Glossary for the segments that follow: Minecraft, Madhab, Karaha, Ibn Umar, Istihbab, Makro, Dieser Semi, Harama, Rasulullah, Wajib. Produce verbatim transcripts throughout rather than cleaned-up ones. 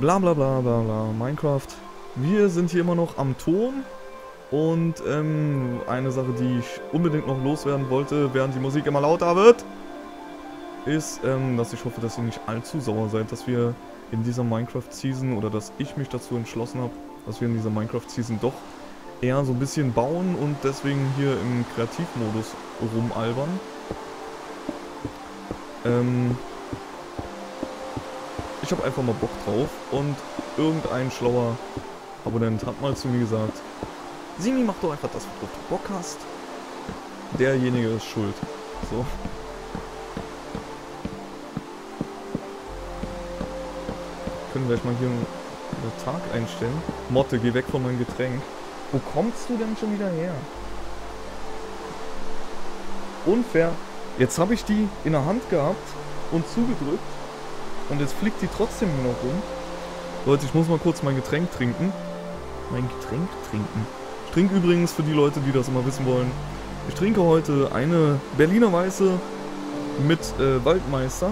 Bla bla bla bla bla, Minecraft. Wir sind hier immer noch am Turm. Und ähm, eine Sache, die ich unbedingt noch loswerden wollte, während die Musik immer lauter wird, ist, ähm, dass ich hoffe, dass ihr nicht allzu sauer seid, dass wir in dieser Minecraft-Season, oder dass ich mich dazu entschlossen habe, dass wir in dieser Minecraft-Season doch eher so ein bisschen bauen und deswegen hier im Kreativmodus rumalbern. Ähm, ich habe einfach mal Bock drauf und irgendein schlauer Abonnent hat mal zu mir gesagt, Simi, mach doch einfach das, worauf du Bock hast. Derjenige ist schuld. So. Können wir gleich mal hier einen Tag einstellen. Motte, geh weg von meinem Getränk. Wo kommst du denn schon wieder her? Unfair. Jetzt habe ich die in der Hand gehabt und zugedrückt. Und jetzt fliegt die trotzdem nur noch rum. Leute, ich muss mal kurz mein Getränk trinken. Mein Getränk trinken. Ich trinke übrigens, für die Leute, die das immer wissen wollen, ich trinke heute eine Berliner Weiße mit äh, Waldmeister.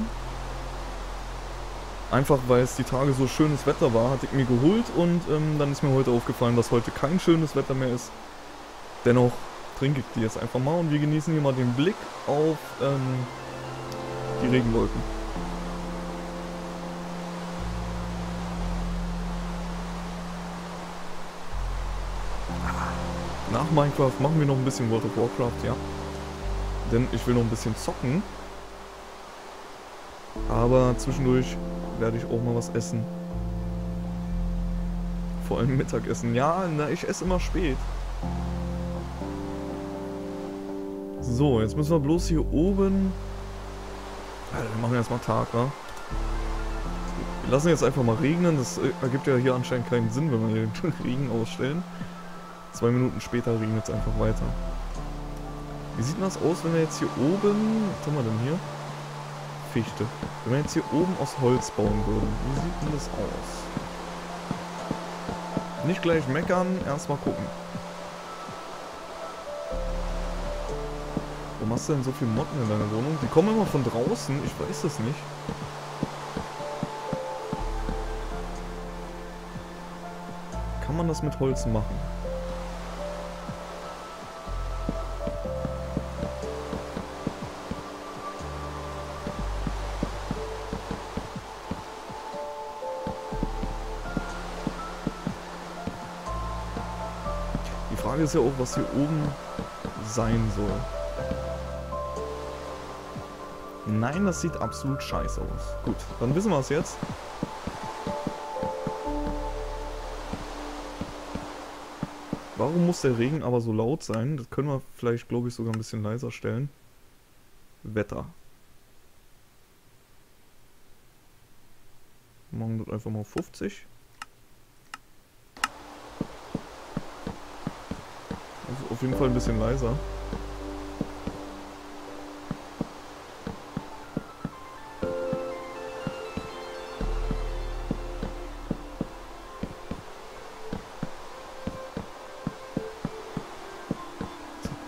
Einfach weil es die Tage so schönes Wetter war, hatte ich mir geholt und ähm, dann ist mir heute aufgefallen, dass heute kein schönes Wetter mehr ist. Dennoch trinke ich die jetzt einfach mal und wir genießen hier mal den Blick auf ähm, die Regenwolken. Nach Minecraft machen wir noch ein bisschen World of Warcraft, ja. Denn ich will noch ein bisschen zocken. Aber zwischendurch werde ich auch mal was essen. Vor allem Mittagessen. Ja, na, ich esse immer spät. So, jetzt müssen wir bloß hier oben... Alter, wir machen erstmal Tag, wa? Wir lassen jetzt einfach mal regnen. Das ergibt ja hier anscheinend keinen Sinn, wenn wir den Regen ausstellen. Zwei Minuten später regnet es einfach weiter. Wie sieht das aus, wenn wir jetzt hier oben... Was haben wir denn hier? Fichte. Wenn wir jetzt hier oben aus Holz bauen würden. Wie sieht denn das aus? Nicht gleich meckern, erstmal gucken. Warum hast du denn so viele Motten in deiner Wohnung? Die kommen immer von draußen, ich weiß es nicht. Kann man das mit Holz machen? Ist ja auch, was hier oben sein soll. Nein, das sieht absolut scheiße aus. Gut, dann wissen wir es jetzt. Warum muss der Regen aber so laut sein? Das können wir vielleicht, glaube ich, sogar ein bisschen leiser stellen. Wetter. Wir machen das einfach mal fünfzig. Auf jeden Fall ein bisschen leiser.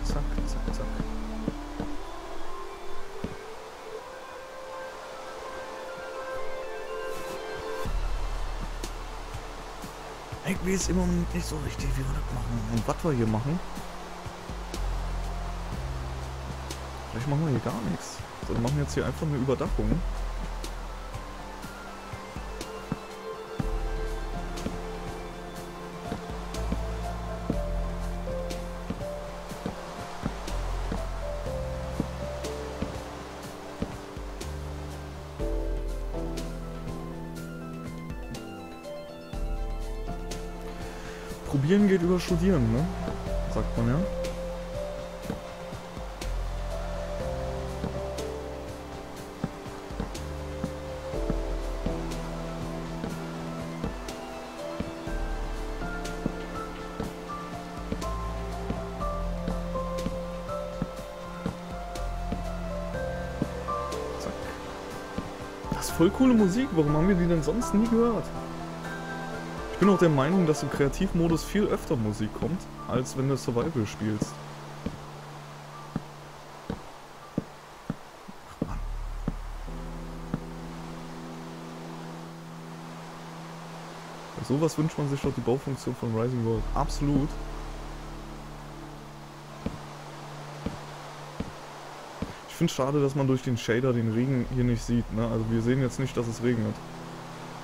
Zack, zack, zack, zack. Ich weiß im Moment nicht so richtig, wie wir das machen und was wir hier machen. Vielleicht machen wir hier gar nichts. So, wir machen jetzt hier einfach eine Überdachung. Probieren geht über Studieren, ne? Sagt man ja. Voll coole Musik, warum haben wir die denn sonst nie gehört? Ich bin auch der Meinung, dass im Kreativmodus viel öfter Musik kommt, als wenn du Survival spielst. Ach Mann. Sowas wünscht man sich doch, die Baufunktion von Rising World. Absolut. Ich finde es schade, dass man durch den Shader den Regen hier nicht sieht. Ne? Also wir sehen jetzt nicht, dass es regnet.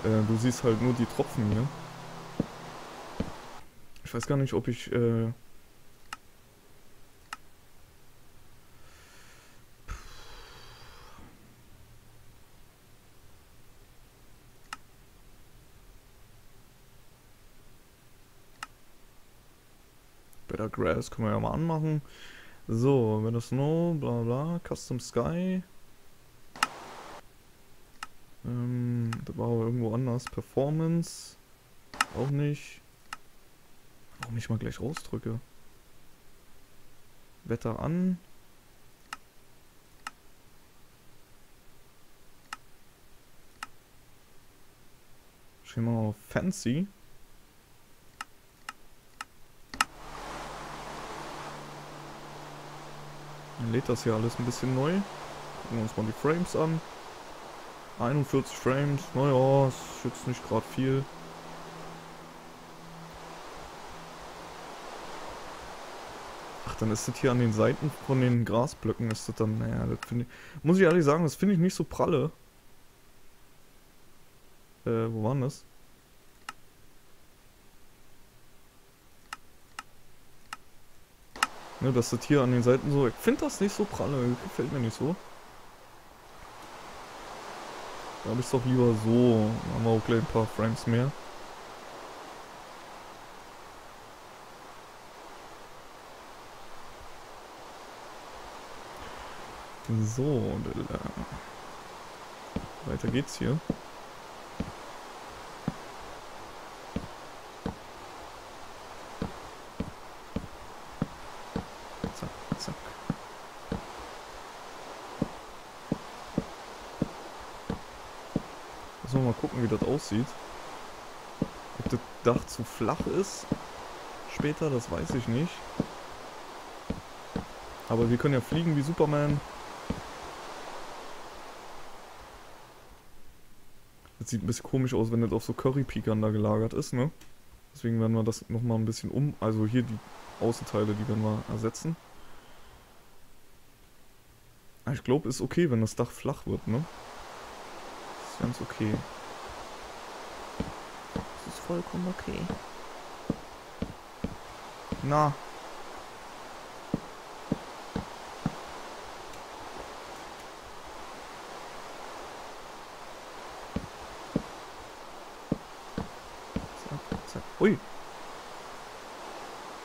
Äh, du siehst halt nur die Tropfen hier. Ich weiß gar nicht, ob ich... Äh Better Grass können wir ja mal anmachen. So, wenn das Snow, bla bla, Custom Sky. Ähm, da war aber irgendwo anders. Performance. Auch nicht. Warum ich mal gleich rausdrücke. Wetter an. Schema auf Fancy. Dann lädt das hier alles ein bisschen neu. Gucken wir uns mal die Frames an. einundvierzig Frames, naja, es schützt nicht gerade viel. Ach, dann ist das hier an den Seiten von den Grasblöcken, ist das dann, naja, das finde ich, muss ich ehrlich sagen, das finde ich nicht so pralle. Äh, wo waren das? Ne, dass das hier an den Seiten so, ich finde das nicht so pralle, gefällt mir nicht so. Da habe ich es doch lieber so, da haben wir auch gleich ein paar Frames mehr. So, weiter geht's hier. Mal gucken, wie das aussieht. Ob das Dach zu flach ist später, das weiß ich nicht. Aber wir können ja fliegen wie Superman. Das sieht ein bisschen komisch aus, wenn das auf so Currypikern da gelagert ist, ne? Deswegen werden wir das nochmal ein bisschen um... Also hier die Außenteile, die werden wir ersetzen. Aber ich glaube, ist okay, wenn das Dach flach wird, ne? Ganz okay. Das ist vollkommen okay. Na. Zack, zack. Ui.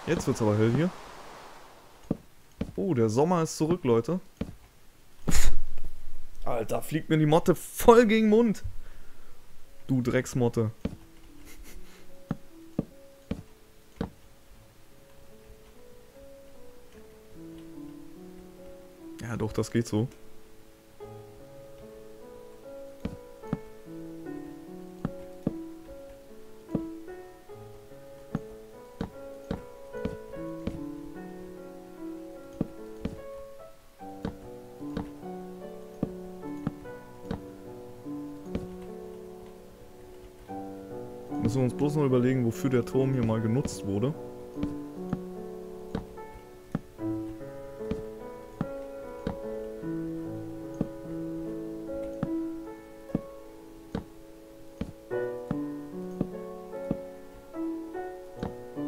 Jetzt wird's aber hell hier. Oh, der Sommer ist zurück, Leute. Alter, fliegt mir die Motte voll gegen den Mund. Du Drecksmotte. Ja doch, das geht so. Müssen wir uns bloß noch überlegen, wofür der Turm hier mal genutzt wurde.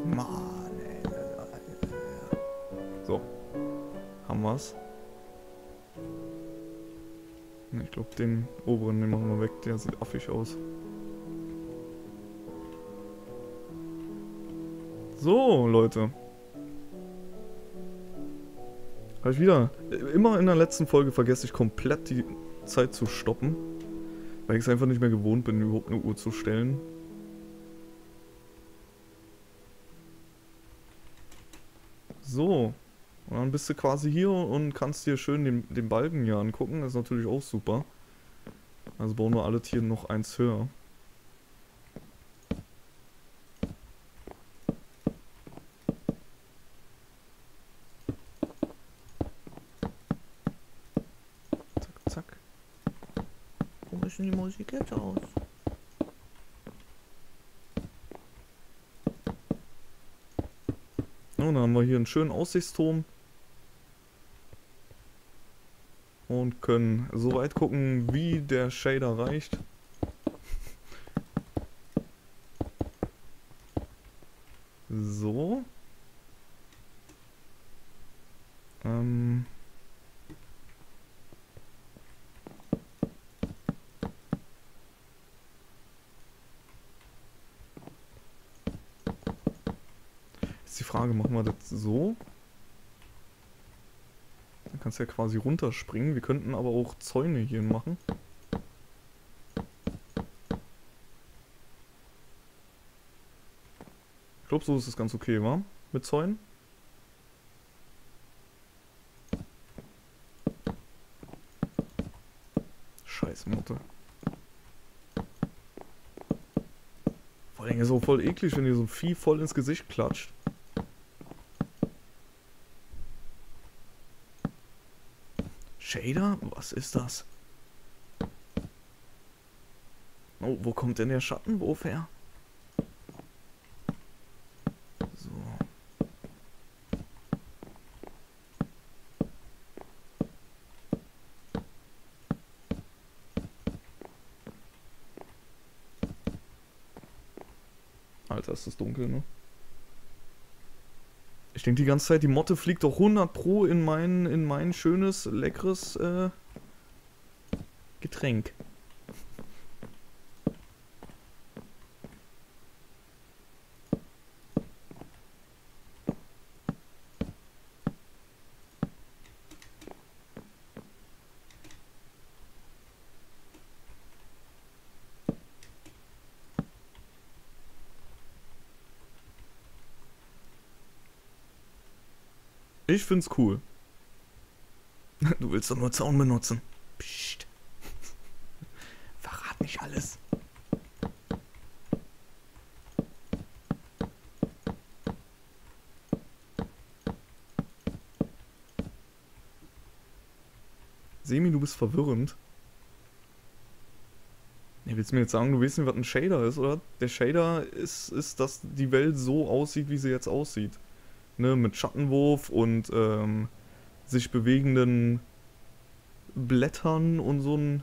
Mann, ey. So. Haben wir's. Ich glaube, den oberen, den machen wir weg, der sieht affig aus. So, Leute. Habe ich wieder. Immer in der letzten Folge vergesse ich komplett die Zeit zu stoppen. Weil ich es einfach nicht mehr gewohnt bin, überhaupt eine Uhr zu stellen. So. Und dann bist du quasi hier und kannst dir schön den, den Balken hier angucken. Das ist natürlich auch super. Also bauen wir alle Tiere noch eins höher. Die Musik jetzt aus. Ja, dann haben wir hier einen schönen Aussichtsturm. Und können so weit gucken, wie der Shader reicht. So. Ähm. Ist die Frage, machen wir das so? Dann kannst du ja quasi runterspringen. Wir könnten aber auch Zäune hier machen. Ich glaube, so ist es ganz okay, wa? Mit Zäunen. Scheiße, Mutter. Vor allem ist es auch voll eklig, wenn dir so ein Vieh voll ins Gesicht klatscht. Shader? Was ist das? Oh, wo kommt denn der Schattenwurf her? So. Alter, ist das dunkel, ne? Ich denke die ganze Zeit, die Motte fliegt doch hundert Pro in mein, in mein schönes, leckeres äh, Getränk. Ich find's cool. Du willst doch nur Zaun benutzen. Psst. Verrat nicht alles. Semi, du bist verwirrend. Ja, willst du mir jetzt sagen, du weißt nicht, was ein Shader ist, oder? Der Shader ist, ist, dass die Welt so aussieht, wie sie jetzt aussieht. Ne, mit Schattenwurf und ähm, sich bewegenden Blättern und so ein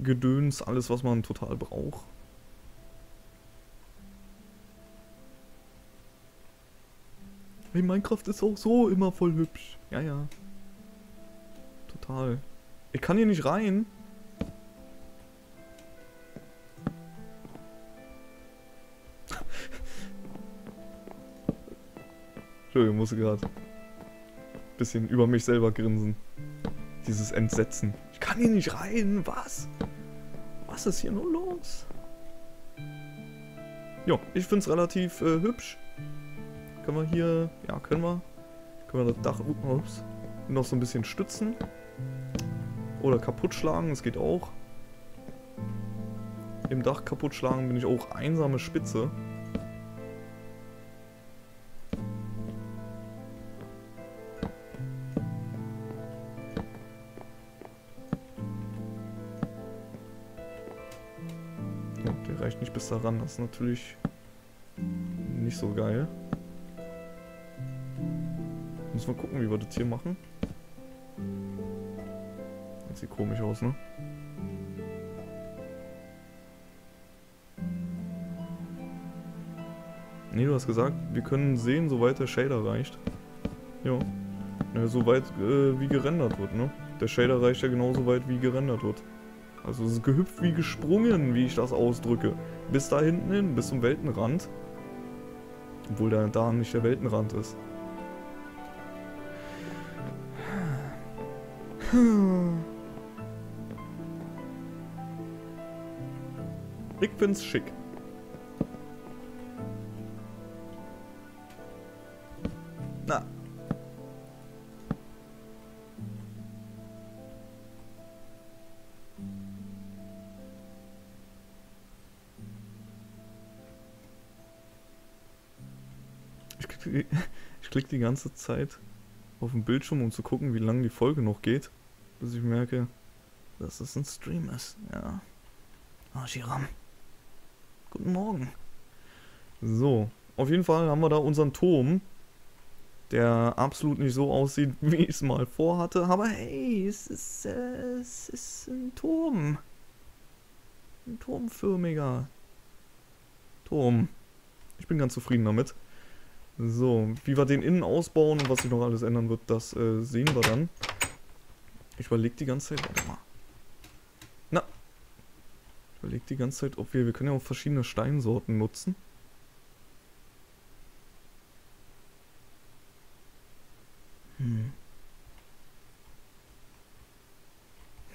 Gedöns, alles was man total braucht. Hey, Minecraft ist auch so immer voll hübsch. Ja, ja. Total. Ich kann hier nicht rein. Ich muss gerade ein bisschen über mich selber grinsen. Dieses Entsetzen. Ich kann hier nicht rein. Was? Was ist hier nur los? Jo, ich finde es relativ äh, hübsch. Können wir hier... Ja, können wir. Können wir das Dach ups, noch so ein bisschen stützen. Oder kaputt schlagen. Das geht auch. Im Dach kaputt schlagen bin ich auch einsame Spitze. Reicht nicht bis daran, das ist natürlich nicht so geil. Müssen wir gucken, wie wir das hier machen. Das sieht komisch aus, ne? Ne, du hast gesagt, wir können sehen, soweit der Shader reicht. Jo. Ja, soweit äh, wie gerendert wird, ne? Der Shader reicht ja genauso weit, wie gerendert wird. Also es ist gehüpft wie gesprungen, wie ich das ausdrücke. Bis da hinten hin, bis zum Weltenrand. Obwohl da, da nicht der Weltenrand ist. Ich find's schick. Na. Ich klicke die ganze Zeit auf den Bildschirm, um zu gucken, wie lange die Folge noch geht, bis ich merke, dass das ein Stream ist. Ja. Ah, Shiram. Guten Morgen. So, auf jeden Fall haben wir da unseren Turm. der absolut nicht so aussieht, wie ich es mal vorhatte. Aber hey, es ist, äh, es ist ein Turm. Ein turmförmiger Turm. Ich bin ganz zufrieden damit. So, wie wir den innen ausbauen und was sich noch alles ändern wird, das äh, sehen wir dann. Ich überlege die ganze Zeit, warte mal. Na. Ich überlege die ganze Zeit, ob wir, wir können ja auch verschiedene Steinsorten nutzen. Hm.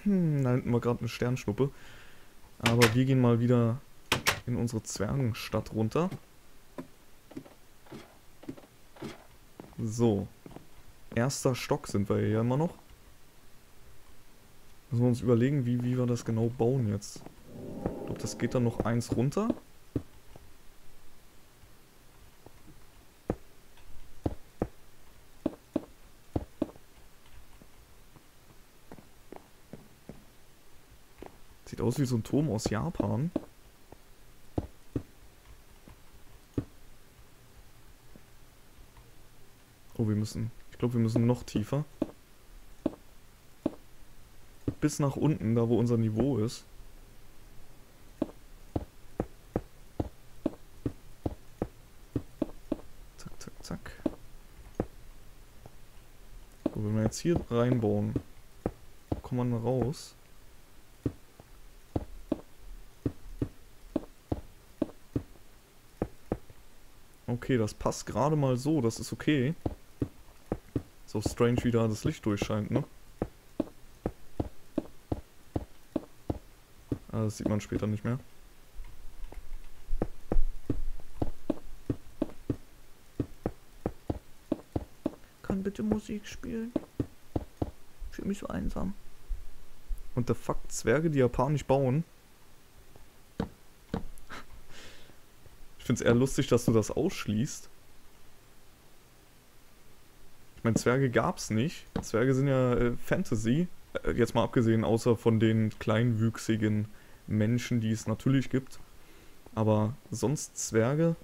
Hm, da hinten war gerade eine Sternschnuppe. Aber wir gehen mal wieder in unsere Zwergenstadt runter. So. Erster Stock sind wir hier immer noch. Müssen wir uns überlegen, wie, wie wir das genau bauen jetzt. Ich glaube, das geht dann noch eins runter. Sieht aus wie so ein Turm aus Japan. Oh, wir müssen... Ich glaube, wir müssen noch tiefer. Bis nach unten, da wo unser Niveau ist. Zack, zack, zack. So, wenn wir jetzt hier reinbauen, kommt man raus. Okay, das passt gerade mal so, das ist okay. So strange, wie da das Licht durchscheint, ne? Ah, das sieht man später nicht mehr. Kann bitte Musik spielen? Ich fühle mich so einsam. Und der Fakt, Zwerge, die japanisch bauen. Ich finde es eher lustig, dass du das ausschließt. Ich meine, Zwerge gab's nicht. Zwerge sind ja äh, Fantasy. Äh, jetzt mal abgesehen, außer von den kleinwüchsigen Menschen, die es natürlich gibt. Aber sonst Zwerge,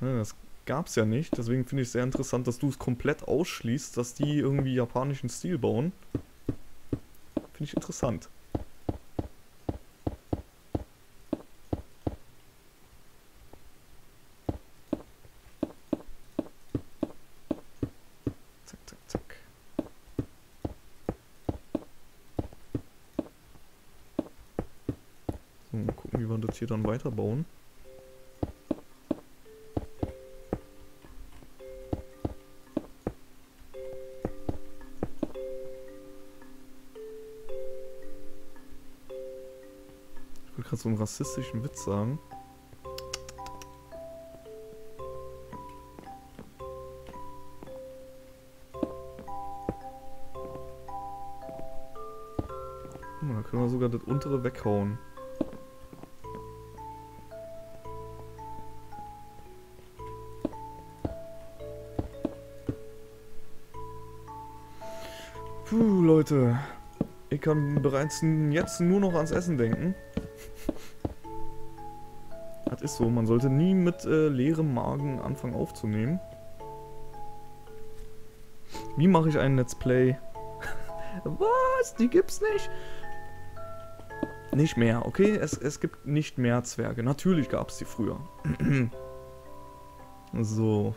ne, das gab's ja nicht. Deswegen finde ich es sehr interessant, dass du es komplett ausschließt, dass die irgendwie japanischen Stil bauen. Finde ich interessant. Zack, zack, zack. So, mal gucken, wie wir das hier dann weiterbauen. Ich wollte gerade so einen rassistischen Witz sagen. Da können wir sogar das untere weghauen. Puh, Leute. Ich kann bereits jetzt nur noch ans Essen denken. Das ist so, man sollte nie mit äh, leerem Magen anfangen aufzunehmen. Wie mache ich einen Let's Play? Was? Die gibt's nicht? Nicht mehr, okay? Es, es gibt nicht mehr Zwerge. Natürlich gab es die früher. So.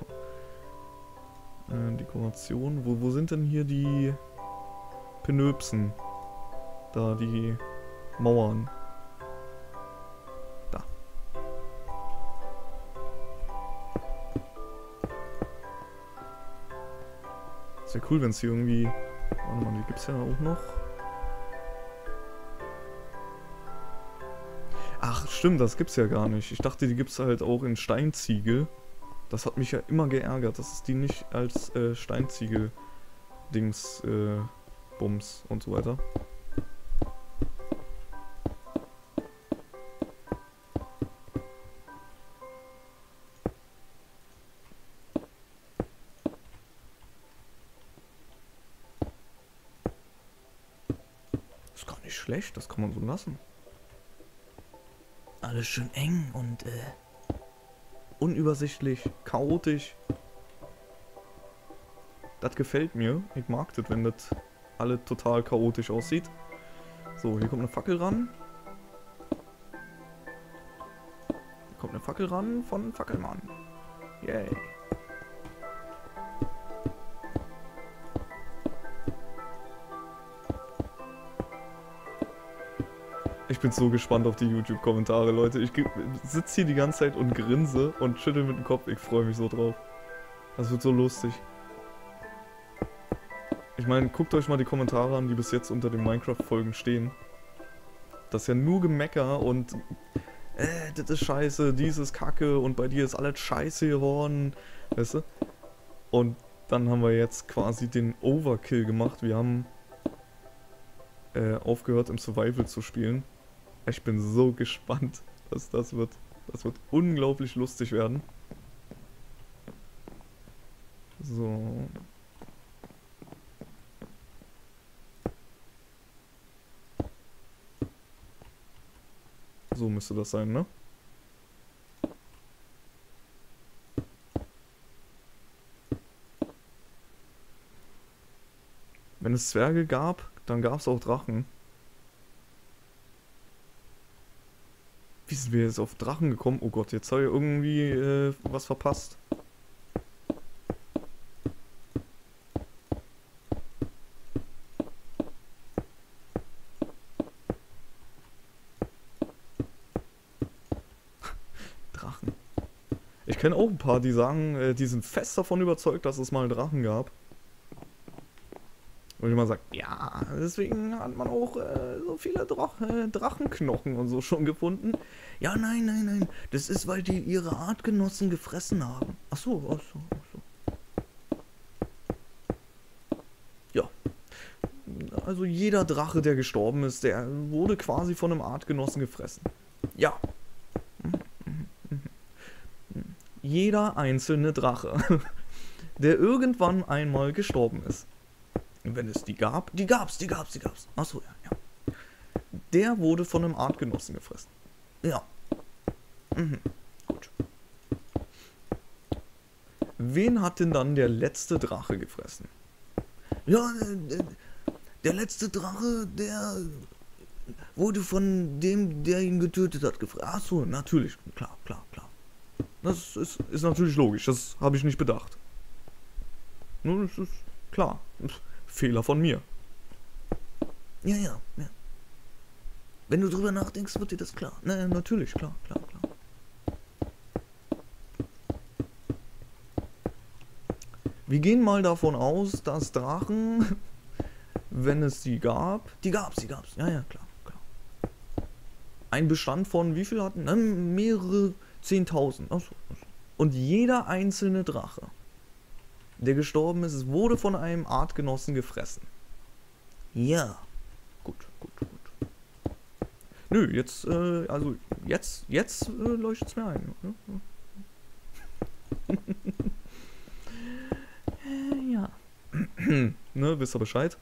Äh, Dekoration. Wo, wo sind denn hier die Penöpsen? Da, die Mauern. Da. Ist ja cool, wenn es hier irgendwie... Warte mal, die gibt es ja auch noch. Ach, stimmt, das gibt's ja gar nicht. Ich dachte, die gibt's halt auch in Steinziegel. Das hat mich ja immer geärgert, dass es die nicht als äh, Steinziegel-Dings, äh, Bums und so weiter. Ist gar nicht schlecht, das kann man so lassen. Alles schön eng und äh, unübersichtlich, chaotisch. Das gefällt mir. Ich mag das, wenn das alle total chaotisch aussieht. So, hier kommt eine Fackel ran. Hier kommt eine Fackel ran von Fackelmann. Yay. Ich bin so gespannt auf die YouTube-Kommentare, Leute. Ich sitze hier die ganze Zeit und grinse und schüttel mit dem Kopf. Ich freue mich so drauf. Das wird so lustig. Ich meine, guckt euch mal die Kommentare an, die bis jetzt unter den Minecraft-Folgen stehen. Das ist ja nur Gemecker und äh, das ist scheiße, dies ist kacke und bei dir ist alles scheiße geworden. Weißt du? Und dann haben wir jetzt quasi den Overkill gemacht. Wir haben äh, aufgehört im Survival zu spielen. Ich bin so gespannt, dass das wird. Das wird unglaublich lustig werden. So. So müsste das sein, ne? Wenn es Zwerge gab, dann gab es auch Drachen. Wie sind wir jetzt auf Drachen gekommen? Oh Gott, jetzt habe ich irgendwie äh, was verpasst. Ich kenne auch ein paar, die sagen, die sind fest davon überzeugt, dass es mal Drachen gab. Und jemand sagt, ja, deswegen hat man auch äh, so viele Drach, äh, Drachenknochen und so schon gefunden. Ja, nein, nein, nein, das ist, weil die ihre Artgenossen gefressen haben. Ach so, ach so, ach so. Ja, also jeder Drache, der gestorben ist, der wurde quasi von einem Artgenossen gefressen. Ja. Jeder einzelne Drache, der irgendwann einmal gestorben ist. Und wenn es die gab, die gab's, die gab's, die gab's. Achso, ja, ja. Der wurde von einem Artgenossen gefressen. Ja. Mhm. Gut. Wen hat denn dann der letzte Drache gefressen? Ja, der, der letzte Drache, der wurde von dem, der ihn getötet hat, gefressen. Achso, natürlich, klar, klar, klar. Das ist, ist natürlich logisch, das habe ich nicht bedacht. Nun, das ist klar. Fehler von mir. Ja, ja, ja. Wenn du drüber nachdenkst, wird dir das klar. Na, natürlich, klar, klar, klar. Wir gehen mal davon aus, dass Drachen, wenn es die gab, die gab's, die gab's. Ja, ja, klar, klar. Ein Bestand von wie viel hatten? Na, mehrere. zehntausend. Achso. Und jeder einzelne Drache, der gestorben ist, wurde von einem Artgenossen gefressen. Ja. Gut, gut, gut. Nö, jetzt, äh, also, jetzt, jetzt äh, leuchtet es mir ein. Ja. Ne, wisst ihr Bescheid?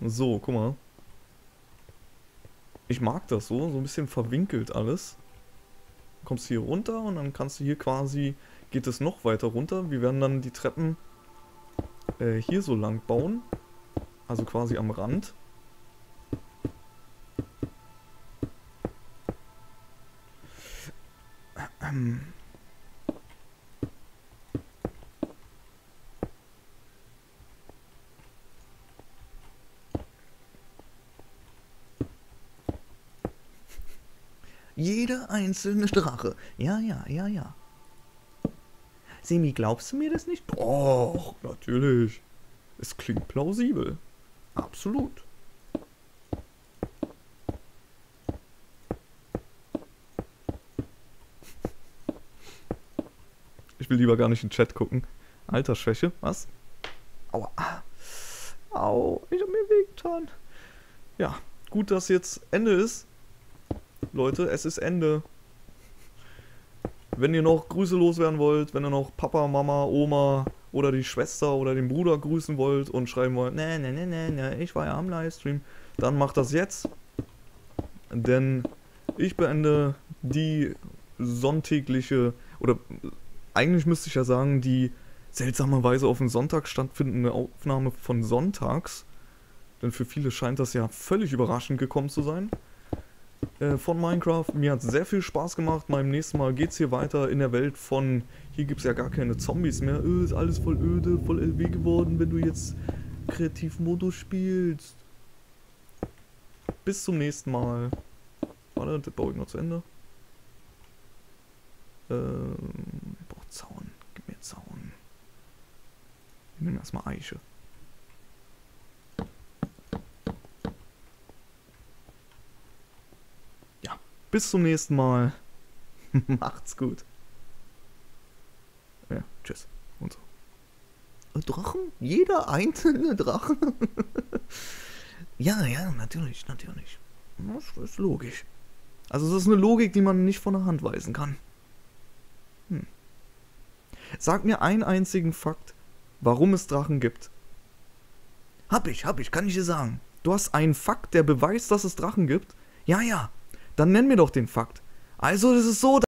So, guck mal. Ich mag das so, so ein bisschen verwinkelt alles. Kommst hier runter und dann kannst du hier quasi, geht es noch weiter runter. Wir werden dann die Treppen äh, hier so lang bauen, also quasi am Rand. Ähm. Jeder einzelne Drache. Ja, ja, ja, ja. Semi, glaubst du mir das nicht? Doch, natürlich. Es klingt plausibel. Absolut. Ich will lieber gar nicht in den Chat gucken. Altersschwäche, was? Aua. Au, ich hab mir wehgetan. Ja, gut, dass jetzt Ende ist. Leute, es ist Ende. Wenn ihr noch Grüße loswerden wollt, wenn ihr noch Papa, Mama, Oma oder die Schwester oder den Bruder grüßen wollt und schreiben wollt, ne, ne, ne, ne, ne, ich war ja am Livestream, dann macht das jetzt. Denn ich beende die sonntägliche, oder eigentlich müsste ich ja sagen, die seltsamerweise auf dem Sonntag stattfindende Aufnahme von Sonntags, denn für viele scheint das ja völlig überraschend gekommen zu sein, äh, von Minecraft. Mir hat es sehr viel Spaß gemacht, beim nächsten Mal geht es hier weiter in der Welt von, hier gibt es ja gar keine Zombies mehr, öh, ist alles voll öde, voll L W geworden, wenn du jetzt Kreativmodus spielst. Bis zum nächsten Mal. Warte, das baue ich noch zu Ende. Ähm, ich brauche Zaun. Gib mir Zaun. Ich nehme erstmal Eiche. Ja, bis zum nächsten Mal. Macht's gut. Ja, tschüss. Und so. Drachen? Jeder einzelne Drache? Ja, ja, natürlich, natürlich. Das ist logisch. Also es ist eine Logik, die man nicht von der Hand weisen kann. Hm. Sag mir einen einzigen Fakt, warum es Drachen gibt. Hab ich, hab ich, kann ich dir sagen. Du hast einen Fakt, der beweist, dass es Drachen gibt? Ja, ja, dann nenn mir doch den Fakt. Also es ist so, dass...